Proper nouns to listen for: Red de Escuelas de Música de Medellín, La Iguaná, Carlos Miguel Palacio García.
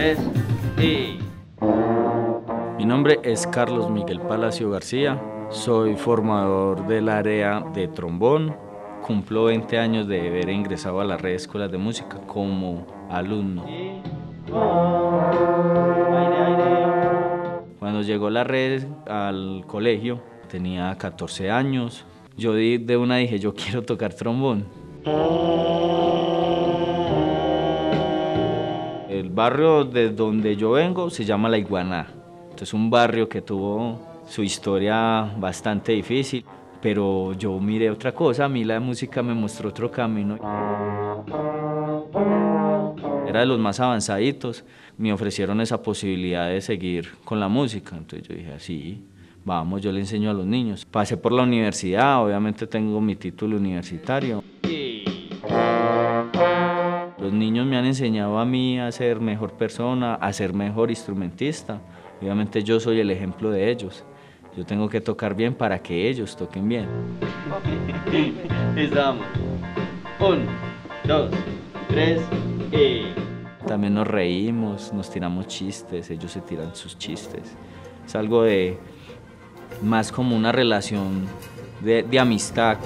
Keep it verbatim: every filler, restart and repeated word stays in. tres y... Mi nombre es Carlos Miguel Palacio García, soy formador del área de trombón, cumplo veinte años de haber ingresado a la red de escuelas de música como alumno. Cuando llegó la red al colegio tenía catorce años, yo de una dije yo quiero tocar trombón. El barrio de donde yo vengo se llama La Iguaná. Es un barrio que tuvo su historia bastante difícil, pero yo miré otra cosa, a mí la música me mostró otro camino. Era de los más avanzaditos, me ofrecieron esa posibilidad de seguir con la música, entonces yo dije, sí, vamos, yo le enseño a los niños. Pasé por la universidad, obviamente tengo mi título universitario. Los niños me han enseñado a mí a ser mejor persona, a ser mejor instrumentista. Obviamente yo soy el ejemplo de ellos. Yo tengo que tocar bien para que ellos toquen bien. Estamos. Uno, dos, tres y... También nos reímos, nos tiramos chistes, ellos se tiran sus chistes. Es algo de más como una relación de, de amistad.